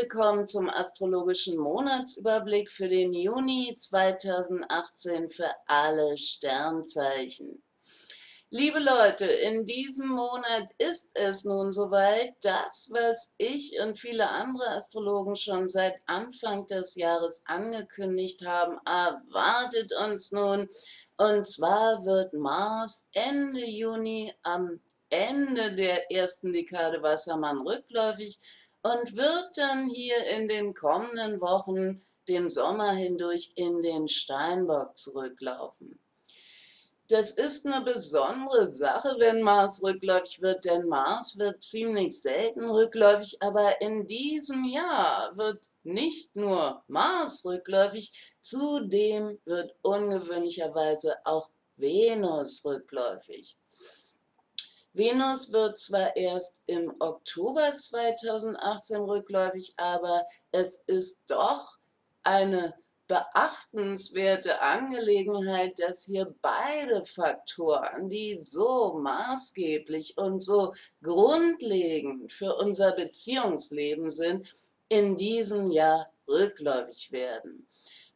willkommen zum astrologischen Monatsüberblick für den Juni 2018 für alle Sternzeichen. Liebe Leute, in diesem Monat ist es nun soweit, das, was ich und viele andere Astrologen schon seit Anfang des Jahres angekündigt haben, erwartet uns nun. Und zwar wird Mars Ende Juni am Ende der ersten Dekade Wassermann rückläufig und wird dann hier in den kommenden Wochen den Sommer hindurch in den Steinbock zurücklaufen. Das ist eine besondere Sache, wenn Mars rückläufig wird, denn Mars wird ziemlich selten rückläufig, aber in diesem Jahr wird nicht nur Mars rückläufig, zudem wird ungewöhnlicherweise auch Venus rückläufig. Venus wird zwar erst im Oktober 2018 rückläufig, aber es ist doch eine beachtenswerte Angelegenheit, dass hier beide Faktoren, die so maßgeblich und so grundlegend für unser Beziehungsleben sind, in diesem Jahr rückläufig werden.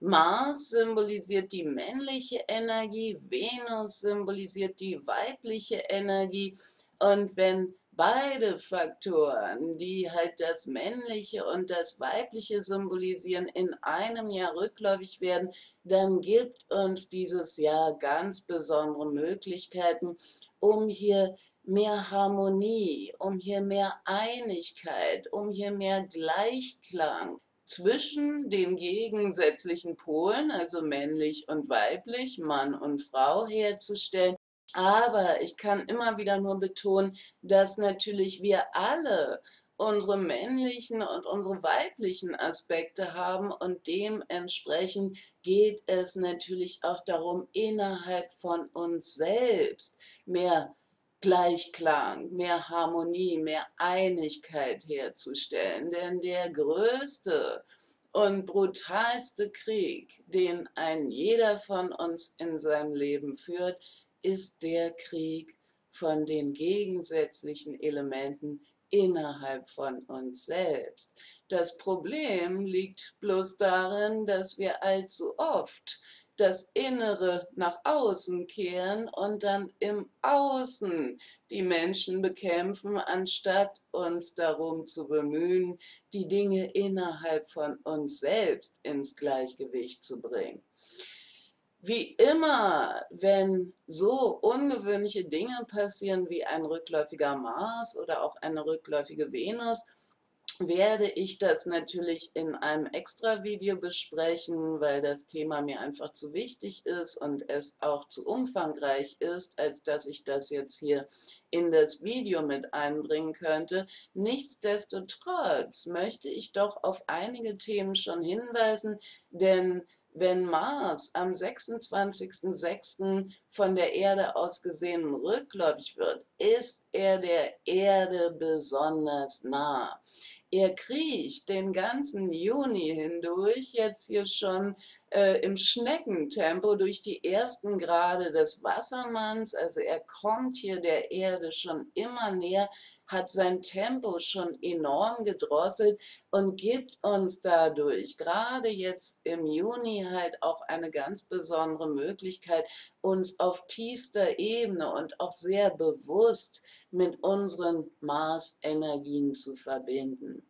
Mars symbolisiert die männliche Energie, Venus symbolisiert die weibliche Energie, und wenn beide Faktoren, die halt das männliche und das weibliche symbolisieren, in einem Jahr rückläufig werden, dann gibt uns dieses Jahr ganz besondere Möglichkeiten, um hier mehr Harmonie, um hier mehr Einigkeit, um hier mehr Gleichklang zwischen den gegensätzlichen Polen, also männlich und weiblich, Mann und Frau, herzustellen. Aber ich kann immer wieder nur betonen, dass natürlich wir alle unsere männlichen und unsere weiblichen Aspekte haben, und dementsprechend geht es natürlich auch darum, innerhalb von uns selbst mehr Gleichklang, mehr Harmonie, mehr Einigkeit herzustellen. Denn der größte und brutalste Krieg, den ein jeder von uns in seinem Leben führt, ist der Krieg von den gegensätzlichen Elementen innerhalb von uns selbst. Das Problem liegt bloß darin, dass wir allzu oft das Innere nach außen kehren und dann im Außen die Menschen bekämpfen, anstatt uns darum zu bemühen, die Dinge innerhalb von uns selbst ins Gleichgewicht zu bringen. Wie immer, wenn so ungewöhnliche Dinge passieren wie ein rückläufiger Mars oder auch eine rückläufige Venus, werde ich das natürlich in einem Extra-Video besprechen, weil das Thema mir einfach zu wichtig ist und es auch zu umfangreich ist, als dass ich das jetzt hier in das Video mit einbringen könnte. Nichtsdestotrotz möchte ich doch auf einige Themen schon hinweisen, denn wenn Mars am 26.06. von der Erde aus gesehen rückläufig wird, ist er der Erde besonders nah. Er kriecht den ganzen Juni hindurch, jetzt hier schon im Schneckentempo durch die ersten Grade des Wassermanns, also er kommt hier der Erde schon immer näher, hat sein Tempo schon enorm gedrosselt und gibt uns dadurch gerade jetzt im Juni halt auch eine ganz besondere Möglichkeit, uns auf tiefster Ebene und auch sehr bewusst mit unseren Mars-Energien zu verbinden.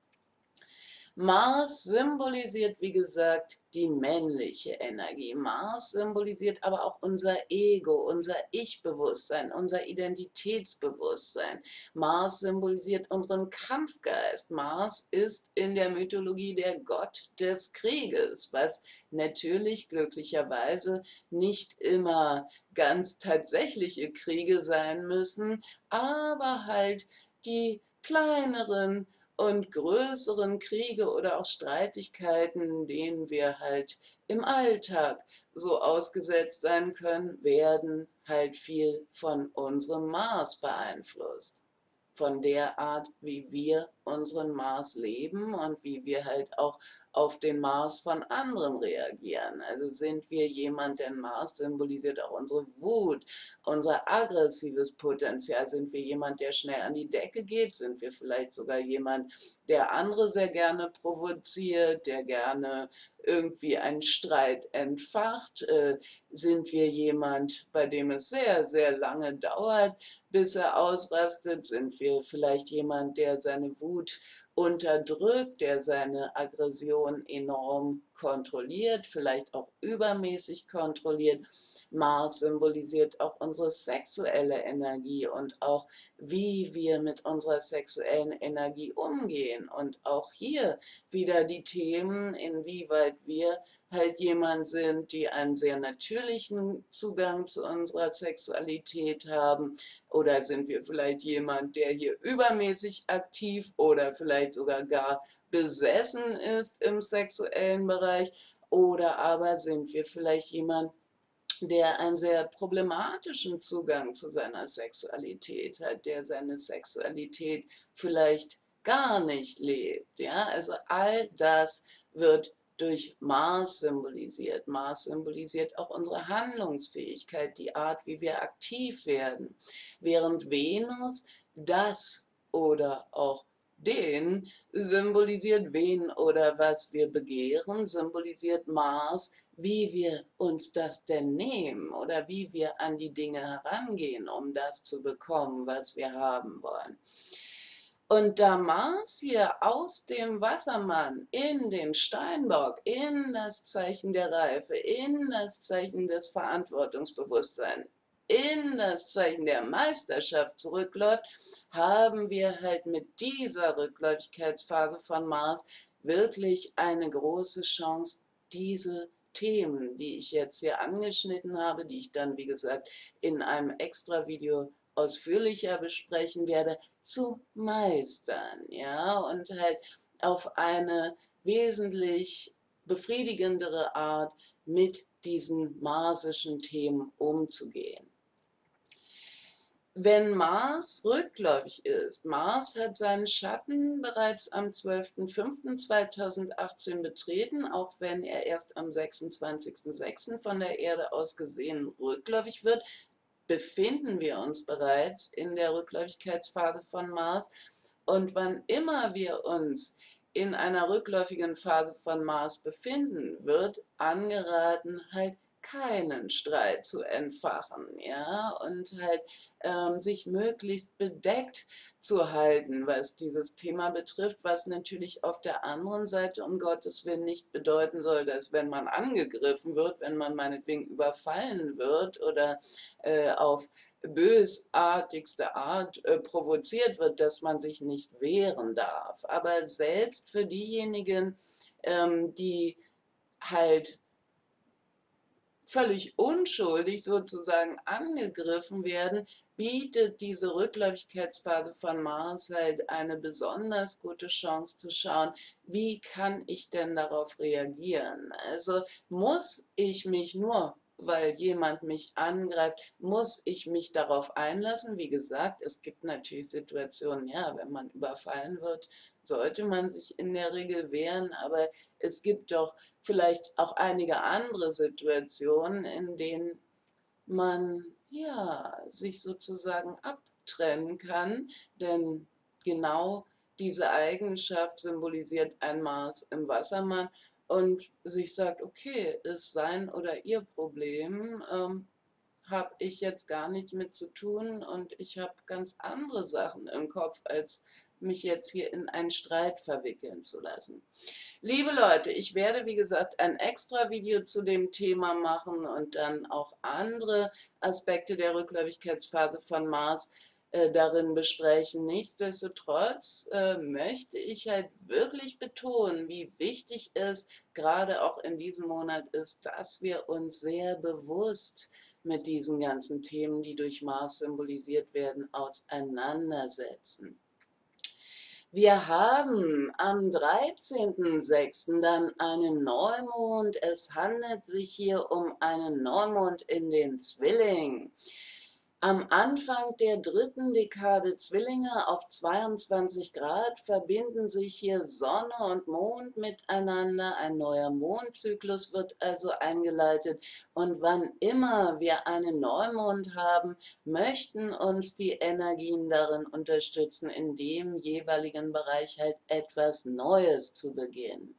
Mars symbolisiert, wie gesagt, die männliche Energie. Mars symbolisiert aber auch unser Ego, unser Ich-Bewusstsein, unser Identitätsbewusstsein. Mars symbolisiert unseren Kampfgeist. Mars ist in der Mythologie der Gott des Krieges, was natürlich glücklicherweise nicht immer ganz tatsächliche Kriege sein müssen, aber halt die kleineren und größeren Kriege oder auch Streitigkeiten, denen wir halt im Alltag so ausgesetzt sein können, werden halt viel von unserem Mars beeinflusst. Von der Art, wie wir unseren Mars leben und wie wir halt auch auf den Mars von anderen reagieren. Also sind wir jemand, denn Mars symbolisiert auch unsere Wut, unser aggressives Potenzial. Sind wir jemand, der schnell an die Decke geht? Sind wir vielleicht sogar jemand, der andere sehr gerne provoziert, der gerne irgendwie einen Streit entfacht? Sind wir jemand, bei dem es sehr, sehr lange dauert, bis er ausrastet? Sind wir vielleicht jemand, der seine Wut unterdrückt, der seine Aggression enorm kontrolliert, vielleicht auch übermäßig kontrolliert? Mars symbolisiert auch unsere sexuelle Energie und auch, wie wir mit unserer sexuellen Energie umgehen. Und auch hier wieder die Themen, inwieweit wir halt jemand sind, die einen sehr natürlichen Zugang zu unserer Sexualität haben, oder sind wir vielleicht jemand, der hier übermäßig aktiv oder vielleicht sogar gar besessen ist im sexuellen Bereich, oder aber sind wir vielleicht jemand, der einen sehr problematischen Zugang zu seiner Sexualität hat, der seine Sexualität vielleicht gar nicht lebt. Ja? Also all das wird durch Mars symbolisiert. Mars symbolisiert auch unsere Handlungsfähigkeit, die Art, wie wir aktiv werden. Während Venus das oder auch den symbolisiert, wen oder was wir begehren, symbolisiert Mars, wie wir uns das denn nehmen oder wie wir an die Dinge herangehen, um das zu bekommen, was wir haben wollen. Und da Mars hier aus dem Wassermann in den Steinbock, in das Zeichen der Reife, in das Zeichen des Verantwortungsbewusstseins, in das Zeichen der Meisterschaft zurückläuft, haben wir halt mit dieser Rückläufigkeitsphase von Mars wirklich eine große Chance, diese Themen, die ich jetzt hier angeschnitten habe, die ich dann, wie gesagt, in einem extra Video ausführlicher besprechen werde, zu meistern, ja, und halt auf eine wesentlich befriedigendere Art mit diesen marsischen Themen umzugehen. Wenn Mars rückläufig ist, Mars hat seinen Schatten bereits am 12.05.2018 betreten, auch wenn er erst am 26.06. von der Erde aus gesehen rückläufig wird, befinden wir uns bereits in der Rückläufigkeitsphase von Mars. Und wann immer wir uns in einer rückläufigen Phase von Mars befinden, wird angeraten, halt keinen Streit zu entfachen, ja, und halt sich möglichst bedeckt zu halten, was dieses Thema betrifft, was natürlich auf der anderen Seite um Gottes Willen nicht bedeuten soll, dass wenn man angegriffen wird, wenn man meinetwegen überfallen wird oder auf bösartigste Art provoziert wird, dass man sich nicht wehren darf. Aber selbst für diejenigen, die halt völlig unschuldig sozusagen angegriffen werden, bietet diese Rückläufigkeitsphase von Mars halt eine besonders gute Chance zu schauen, wie kann ich denn darauf reagieren? Also muss ich mich, nur weil jemand mich angreift, muss ich mich darauf einlassen? Wie gesagt, es gibt natürlich Situationen, ja, wenn man überfallen wird, sollte man sich in der Regel wehren, aber es gibt doch vielleicht auch einige andere Situationen, in denen man, ja, sich sozusagen abtrennen kann, denn genau diese Eigenschaft symbolisiert ein Mars im Wassermann, und sich sagt, okay, ist sein oder ihr Problem, habe ich jetzt gar nichts mit zu tun und ich habe ganz andere Sachen im Kopf, als mich jetzt hier in einen Streit verwickeln zu lassen. Liebe Leute, ich werde, wie gesagt, ein extra Video zu dem Thema machen und dann auch andere Aspekte der Rückläufigkeitsphase von Mars darin besprechen. Nichtsdestotrotz möchte ich halt wirklich betonen, wie wichtig es gerade auch in diesem Monat ist, dass wir uns sehr bewusst mit diesen ganzen Themen, die durch Mars symbolisiert werden, auseinandersetzen. Wir haben am 13.06. dann einen Neumond. Es handelt sich hier um einen Neumond in den Zwillingen. am Anfang der dritten Dekade Zwillinge auf 22 Grad verbinden sich hier Sonne und Mond miteinander. Ein neuer Mondzyklus wird also eingeleitet. Und wann immer wir einen Neumond haben, möchten uns die Energien darin unterstützen, in dem jeweiligen Bereich halt etwas Neues zu begehen.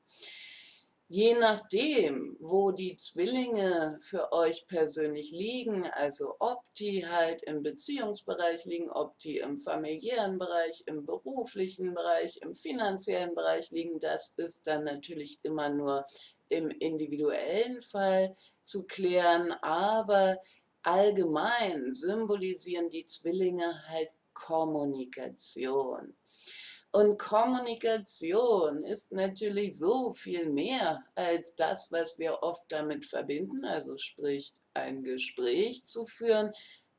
Je nachdem, wo die Zwillinge für euch persönlich liegen, also ob die halt im Beziehungsbereich liegen, ob die im familiären Bereich, im beruflichen Bereich, im finanziellen Bereich liegen, das ist dann natürlich immer nur im individuellen Fall zu klären, aber allgemein symbolisieren die Zwillinge halt Kommunikation. Und Kommunikation ist natürlich so viel mehr als das, was wir oft damit verbinden, also sprich ein Gespräch zu führen.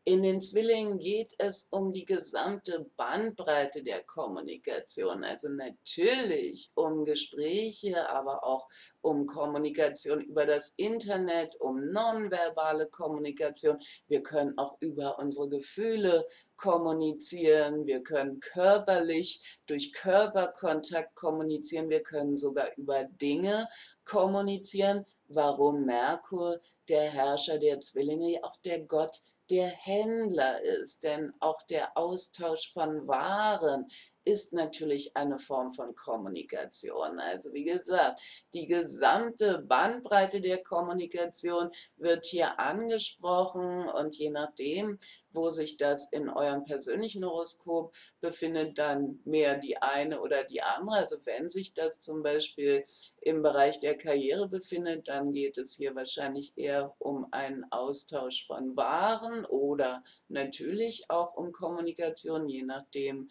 In den Zwillingen geht es um die gesamte Bandbreite der Kommunikation, also natürlich um Gespräche, aber auch um Kommunikation über das Internet, um nonverbale Kommunikation. Wir können auch über unsere Gefühle kommunizieren, wir können körperlich durch Körperkontakt kommunizieren, wir können sogar über Dinge kommunizieren, warum Merkur, der Herrscher der Zwillinge, auch der Gott der Händler ist, denn auch der Austausch von Waren ist natürlich eine Form von Kommunikation. Also wie gesagt, die gesamte Bandbreite der Kommunikation wird hier angesprochen und je nachdem, wo sich das in eurem persönlichen Horoskop befindet, dann mehr die eine oder die andere. Also wenn sich das zum Beispiel im Bereich der Karriere befindet, dann geht es hier wahrscheinlich eher um einen Austausch von Waren oder natürlich auch um Kommunikation, je nachdem,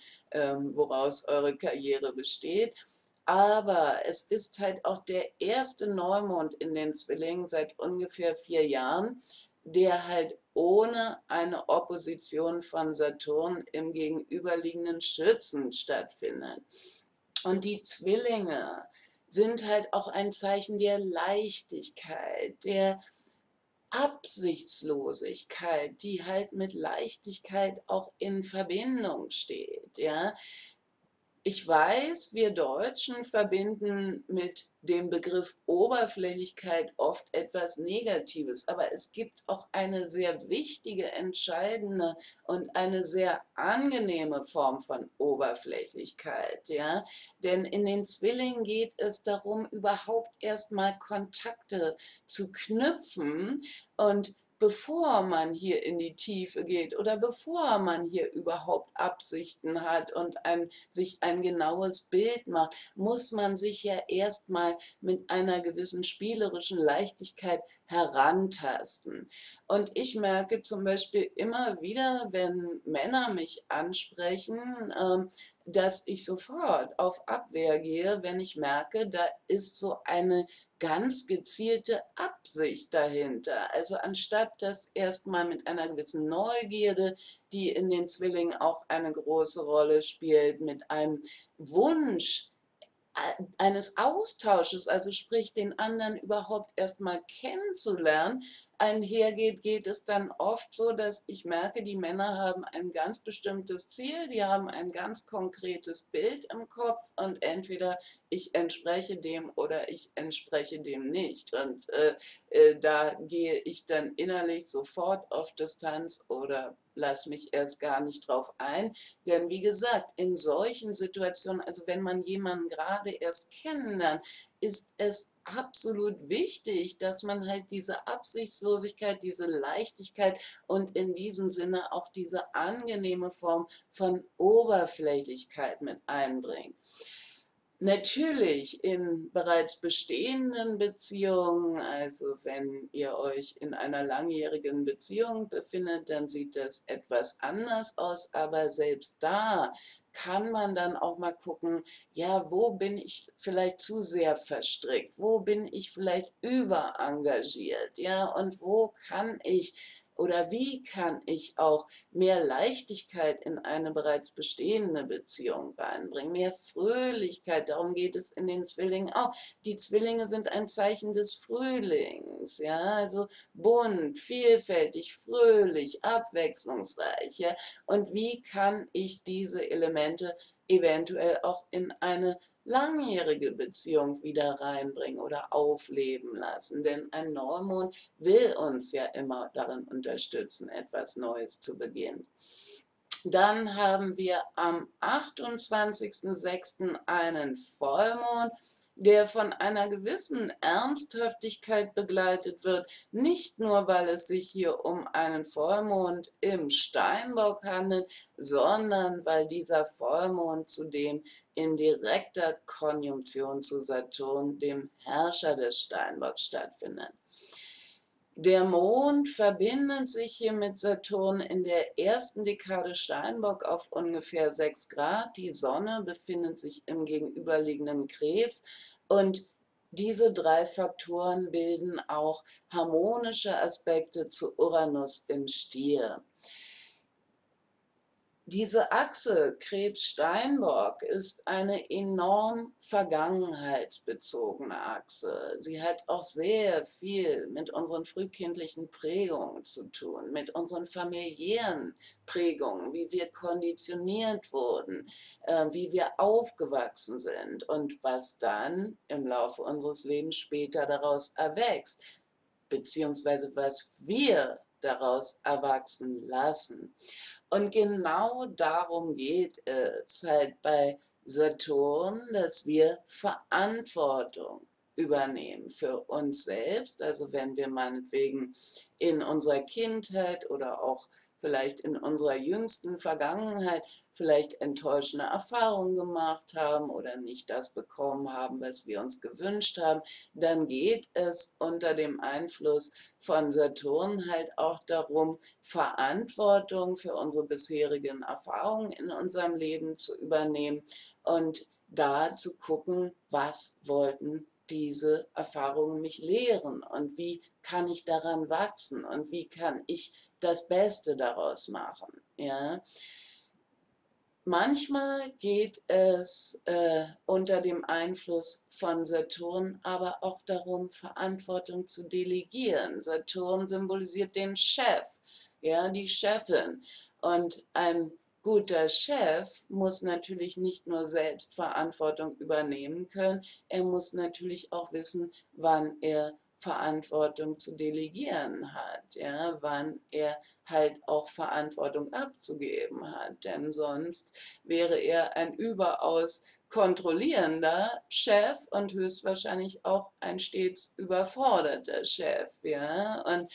woraus eure Karriere besteht. Aber es ist halt auch der erste Neumond in den Zwillingen seit ungefähr 4 Jahren, der halt ohne eine Opposition von Saturn im gegenüberliegenden Schützen stattfindet. Und die Zwillinge sind halt auch ein Zeichen der Leichtigkeit, der Absichtslosigkeit, die halt mit Leichtigkeit auch in Verbindung steht, ja. Ich weiß, wir Deutschen verbinden mit dem Begriff Oberflächlichkeit oft etwas Negatives, aber es gibt auch eine sehr wichtige, entscheidende und eine sehr angenehme Form von Oberflächlichkeit, ja? Denn in den Zwillingen geht es darum, überhaupt erstmal Kontakte zu knüpfen und bevor man hier in die Tiefe geht oder bevor man hier überhaupt Absichten hat und sich ein genaues Bild macht, muss man sich ja erstmal mit einer gewissen spielerischen Leichtigkeit herantasten. Und ich merke zum Beispiel immer wieder, wenn Männer mich ansprechen, dass ich sofort auf Abwehr gehe, wenn ich merke, da ist so eine ganz gezielte Absicht dahinter. Also anstatt das erstmal mit einer gewissen Neugierde, die in den Zwillingen auch eine große Rolle spielt, mit einem Wunsch eines Austausches, also sprich den anderen überhaupt erstmal kennenzulernen, einhergeht, geht es dann oft so, dass ich merke, die Männer haben ein ganz bestimmtes Ziel, die haben ein ganz konkretes Bild im Kopf und entweder ich entspreche dem oder ich entspreche dem nicht. Und da gehe ich dann innerlich sofort auf Distanz oder lass mich erst gar nicht drauf ein, denn wie gesagt, in solchen Situationen, also wenn man jemanden gerade erst kennenlernt, ist es absolut wichtig, dass man halt diese Absichtslosigkeit, diese Leichtigkeit und in diesem Sinne auch diese angenehme Form von Oberflächlichkeit mit einbringt. Natürlich in bereits bestehenden Beziehungen, also wenn ihr euch in einer langjährigen Beziehung befindet, dann sieht das etwas anders aus, aber selbst da kann man dann auch mal gucken, ja, wo bin ich vielleicht zu sehr verstrickt, wo bin ich vielleicht überengagiert, ja, und wo kann ich Oder wie kann ich auch mehr Leichtigkeit in eine bereits bestehende Beziehung reinbringen, mehr Fröhlichkeit, darum geht es in den Zwillingen auch. Die Zwillinge sind ein Zeichen des Frühlings, ja, also bunt, vielfältig, fröhlich, abwechslungsreich, ja? Und wie kann ich diese Elemente eventuell auch in eine langjährige Beziehung wieder reinbringen oder aufleben lassen. Denn ein Neumond will uns ja immer darin unterstützen, etwas Neues zu beginnen. Dann haben wir am 28.06. einen Vollmond, der von einer gewissen Ernsthaftigkeit begleitet wird, nicht nur, weil es sich hier um einen Vollmond im Steinbock handelt, sondern weil dieser Vollmond zudem in direkter Konjunktion zu Saturn, dem Herrscher des Steinbocks, stattfindet. Der Mond verbindet sich hier mit Saturn in der ersten Dekade Steinbock auf ungefähr 6 Grad. Die Sonne befindet sich im gegenüberliegenden Krebs und diese drei Faktoren bilden auch harmonische Aspekte zu Uranus im Stier. Diese Achse Krebs-Steinbock ist eine enorm vergangenheitsbezogene Achse. Sie hat auch sehr viel mit unseren frühkindlichen Prägungen zu tun, mit unseren familiären Prägungen, wie wir konditioniert wurden, wie wir aufgewachsen sind und was dann im Laufe unseres Lebens später daraus erwächst, beziehungsweise was wir daraus erwachsen lassen. Und genau darum geht es halt bei Saturn, dass wir Verantwortung übernehmen für uns selbst. Also wenn wir meinetwegen in unserer Kindheit oder auch vielleicht in unserer jüngsten Vergangenheit vielleicht enttäuschende Erfahrungen gemacht haben oder nicht das bekommen haben, was wir uns gewünscht haben, dann geht es unter dem Einfluss von Saturn halt auch darum, Verantwortung für unsere bisherigen Erfahrungen in unserem Leben zu übernehmen und da zu gucken, was wollten wir. Diese Erfahrungen mich lehren und wie kann ich daran wachsen und wie kann ich das Beste daraus machen. Ja? Manchmal geht es unter dem Einfluss von Saturn aber auch darum, Verantwortung zu delegieren. Saturn symbolisiert den Chef, ja, die Chefin, und ein guter Chef muss natürlich nicht nur selbst Verantwortung übernehmen können, er muss natürlich auch wissen, wann er Verantwortung zu delegieren hat, ja, wann er halt auch Verantwortung abzugeben hat, denn sonst wäre er ein überaus kontrollierender Chef und höchstwahrscheinlich auch ein stets überforderter Chef, ja, und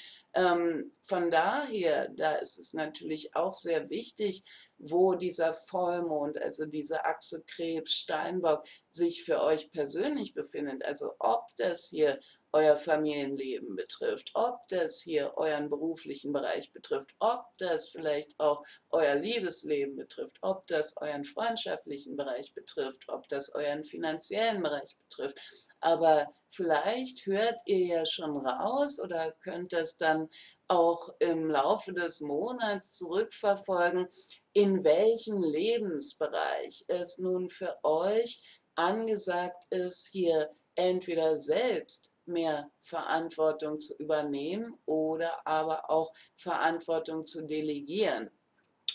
von daher, da ist es natürlich auch sehr wichtig, wo dieser Vollmond, also diese Achse Krebs-Steinbock, sich für euch persönlich befindet, also ob das hier euer Familienleben betrifft, ob das hier euren beruflichen Bereich betrifft, ob das vielleicht auch euer Liebesleben betrifft, ob das euren freundschaftlichen Bereich betrifft, ob das euren finanziellen Bereich betrifft. Aber vielleicht hört ihr ja schon raus oder könnt das dann auch im Laufe des Monats zurückverfolgen, in welchem Lebensbereich es nun für euch angesagt ist, hier entweder selbst mehr Verantwortung zu übernehmen oder aber auch Verantwortung zu delegieren.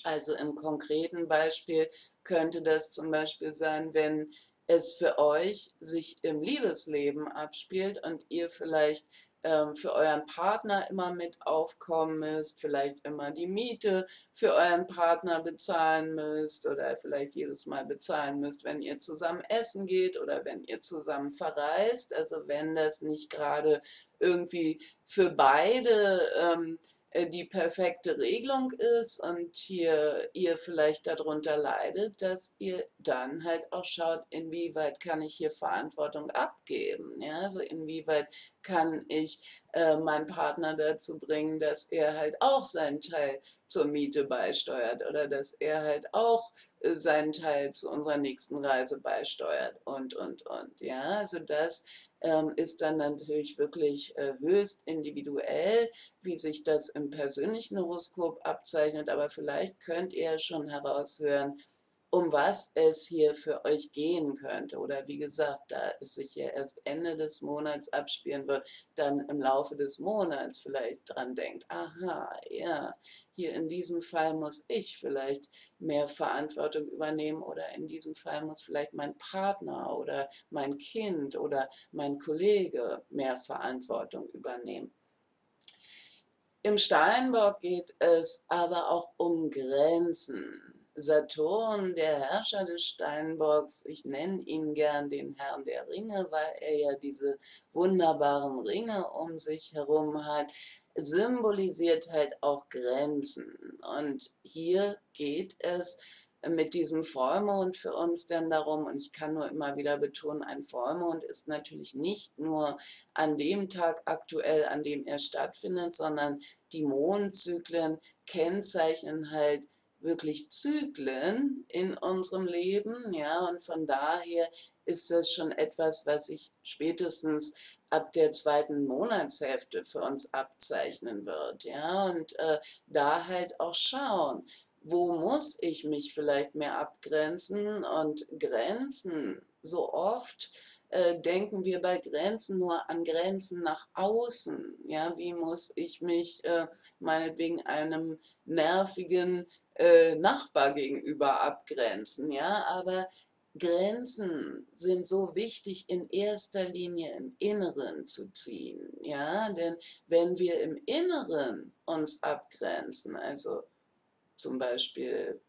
Also im konkreten Beispiel könnte das zum Beispiel sein, wenn es für euch sich im Liebesleben abspielt und ihr vielleicht für euren Partner immer mit aufkommen müsst, vielleicht immer die Miete für euren Partner bezahlen müsst oder vielleicht jedes Mal bezahlen müsst, wenn ihr zusammen essen geht oder wenn ihr zusammen verreist. Also wenn das nicht gerade irgendwie für beide die perfekte Regelung ist und hier ihr vielleicht darunter leidet, dass ihr dann halt auch schaut, inwieweit kann ich hier Verantwortung abgeben, ja, also inwieweit kann ich meinen Partner dazu bringen, dass er halt auch seinen Teil zur Miete beisteuert oder dass er halt auch seinen Teil zu unserer nächsten Reise beisteuert und, ja, also das ist dann natürlich wirklich höchst individuell, wie sich das im persönlichen Horoskop abzeichnet, aber vielleicht könnt ihr schon heraushören, um was es hier für euch gehen könnte. Oder wie gesagt, da es sich ja erst Ende des Monats abspielen wird, dann im Laufe des Monats vielleicht dran denkt, aha, ja, hier in diesem Fall muss ich vielleicht mehr Verantwortung übernehmen oder in diesem Fall muss vielleicht mein Partner oder mein Kind oder mein Kollege mehr Verantwortung übernehmen. Im Steinbock geht es aber auch um Grenzen. Saturn, der Herrscher des Steinbocks, ich nenne ihn gern den Herrn der Ringe, weil er ja diese wunderbaren Ringe um sich herum hat, symbolisiert halt auch Grenzen. Und hier geht es mit diesem Vollmond für uns dann darum, und ich kann nur immer wieder betonen, ein Vollmond ist natürlich nicht nur an dem Tag aktuell, an dem er stattfindet, sondern die Mondzyklen kennzeichnen halt wirklich Zyklen in unserem Leben, ja, und von daher ist das schon etwas, was sich spätestens ab der zweiten Monatshälfte für uns abzeichnen wird, ja, und da halt auch schauen, wo muss ich mich vielleicht mehr abgrenzen und Grenzen, so oft denken wir bei Grenzen nur an Grenzen nach außen, ja, wie muss ich mich meinetwegen einem nervigen Nachbar gegenüber abgrenzen, ja, aber Grenzen sind so wichtig in erster Linie im Inneren zu ziehen, ja, denn wenn wir im Inneren uns abgrenzen, also zum Beispiel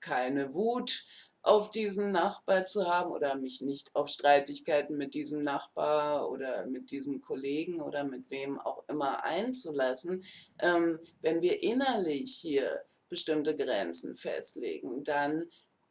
keine Wut auf diesen Nachbar zu haben oder mich nicht auf Streitigkeiten mit diesem Nachbar oder mit diesem Kollegen oder mit wem auch immer einzulassen, wenn wir innerlich hier bestimmte Grenzen festlegen, dann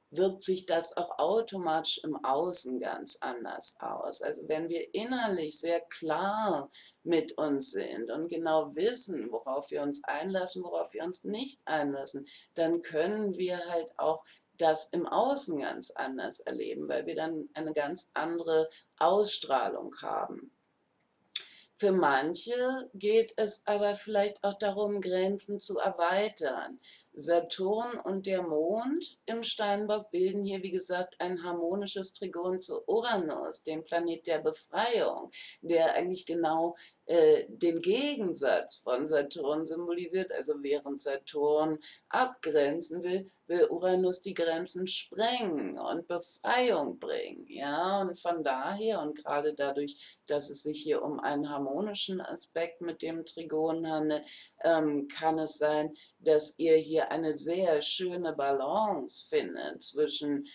wirkt sich das auch automatisch im Außen ganz anders aus. Also wenn wir innerlich sehr klar mit uns sind und genau wissen, worauf wir uns einlassen, worauf wir uns nicht einlassen, dann können wir halt auch das im Außen ganz anders erleben, weil wir dann eine ganz andere Ausstrahlung haben. Für manche geht es aber vielleicht auch darum, Grenzen zu erweitern. Saturn und der Mond im Steinbock bilden hier, wie gesagt, ein harmonisches Trigon zu Uranus, dem Planet der Befreiung, der eigentlich genau den Gegensatz von Saturn symbolisiert. Also während Saturn abgrenzen will, will Uranus die Grenzen sprengen und Befreiung bringen. Ja, und von daher und gerade dadurch, dass es sich hier um einen harmonischen Aspekt mit dem Trigon handelt, kann es sein, dass ihr hier eine sehr schöne Balance findet zwischen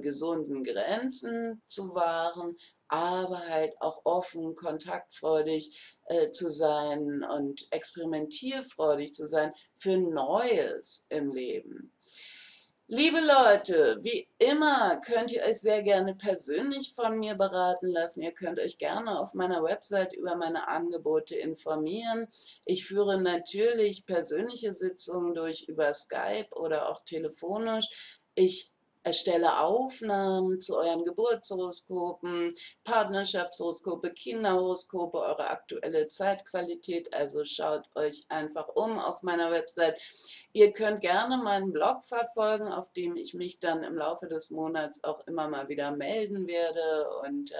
gesunden Grenzen zu wahren, aber halt auch offen, kontaktfreudig zu sein und experimentierfreudig zu sein für Neues im Leben. Liebe Leute, wie immer könnt ihr euch sehr gerne persönlich von mir beraten lassen. Ihr könnt euch gerne auf meiner Website über meine Angebote informieren. Ich führe natürlich persönliche Sitzungen durch über Skype oder auch telefonisch. Ich erstelle Aufnahmen zu euren Geburtshoroskopen, Partnerschaftshoroskope, Kinderhoroskope, eure aktuelle Zeitqualität, also schaut euch einfach um auf meiner Website. Ihr könnt gerne meinen Blog verfolgen, auf dem ich mich dann im Laufe des Monats auch immer mal wieder melden werde und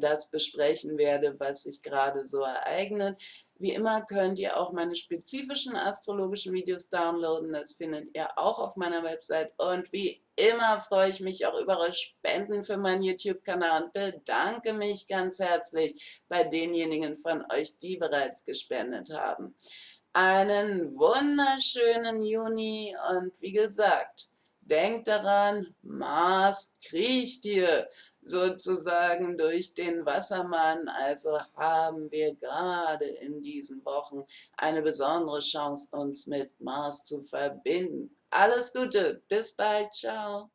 das besprechen werde, was sich gerade so ereignet. Wie immer könnt ihr auch meine spezifischen astrologischen Videos downloaden, das findet ihr auch auf meiner Website. Und wie immer freue ich mich auch über eure Spenden für meinen YouTube-Kanal und bedanke mich ganz herzlich bei denjenigen von euch, die bereits gespendet haben. Einen wunderschönen Juni und wie gesagt, denkt daran, Mars kriecht dir sozusagen durch den Wassermann, also haben wir gerade in diesen Wochen eine besondere Chance, uns mit Mars zu verbinden. Alles Gute, bis bald, ciao.